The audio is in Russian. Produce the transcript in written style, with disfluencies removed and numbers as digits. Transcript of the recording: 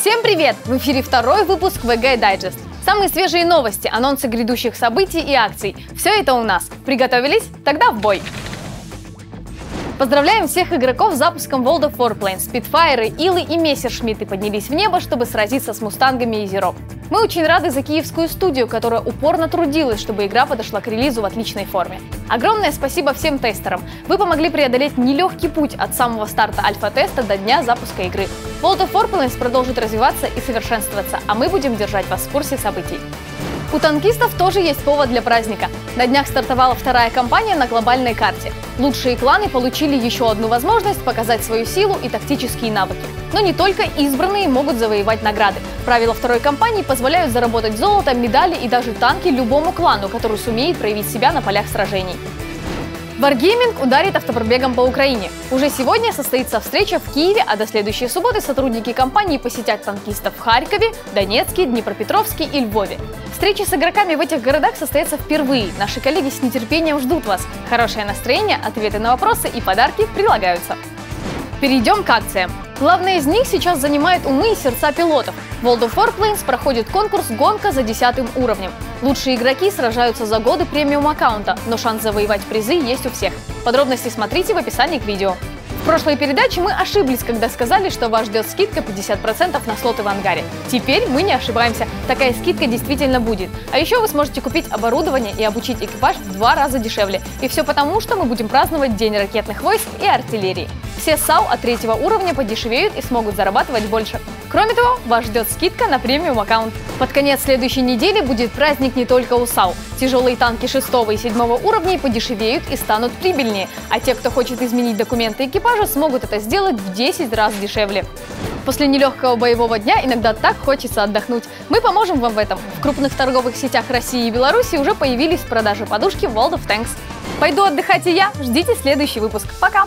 Всем привет! В эфире второй выпуск ВГ Дайджест. Самые свежие новости, анонсы грядущих событий и акций. Все это у нас. Приготовились? Тогда в бой! Поздравляем всех игроков с запуском World of Warplanes. Спитфайры, Илы и Мессершмитты поднялись в небо, чтобы сразиться с мустангами и зеро. Мы очень рады за киевскую студию, которая упорно трудилась, чтобы игра подошла к релизу в отличной форме. Огромное спасибо всем тестерам. Вы помогли преодолеть нелегкий путь от самого старта альфа-теста до дня запуска игры. World of Warplanes продолжит развиваться и совершенствоваться, а мы будем держать вас в курсе событий. У танкистов тоже есть повод для праздника. На днях стартовала вторая кампания на глобальной карте. Лучшие кланы получили еще одну возможность показать свою силу и тактические навыки. Но не только избранные могут завоевать награды. Правила второй кампании позволяют заработать золото, медали и даже танки любому клану, который сумеет проявить себя на полях сражений. Wargaming ударит автопробегом по Украине. Уже сегодня состоится встреча в Киеве, а до следующей субботы сотрудники компании посетят танкистов в Харькове, Донецке, Днепропетровске и Львове. Встречи с игроками в этих городах состоятся впервые. Наши коллеги с нетерпением ждут вас. Хорошее настроение, ответы на вопросы и подарки прилагаются. Перейдем к акциям. Главное из них сейчас занимает умы и сердца пилотов. В World of Warplanes проходит конкурс «Гонка за 10-м уровнем». Лучшие игроки сражаются за годы премиум-аккаунта, но шанс завоевать призы есть у всех. Подробности смотрите в описании к видео. В прошлой передаче мы ошиблись, когда сказали, что вас ждет скидка 50% на слоты в ангаре. Теперь мы не ошибаемся, такая скидка действительно будет. А еще вы сможете купить оборудование и обучить экипаж в 2 раза дешевле. И все потому, что мы будем праздновать День ракетных войск и артиллерии. Все САУ от 3-го уровня подешевеют и смогут зарабатывать больше. Кроме того, вас ждет скидка на премиум-аккаунт. Под конец следующей недели будет праздник не только у САУ. Тяжелые танки 6-го и 7-го уровней подешевеют и станут прибыльнее, а те, кто хочет изменить документы экипажа, смогут это сделать в 10 раз дешевле. После нелегкого боевого дня иногда так хочется отдохнуть. Мы поможем вам в этом. В крупных торговых сетях России и Беларуси уже появились в продаже подушки World of Tanks. Пойду отдыхать и я. Ждите следующий выпуск. Пока!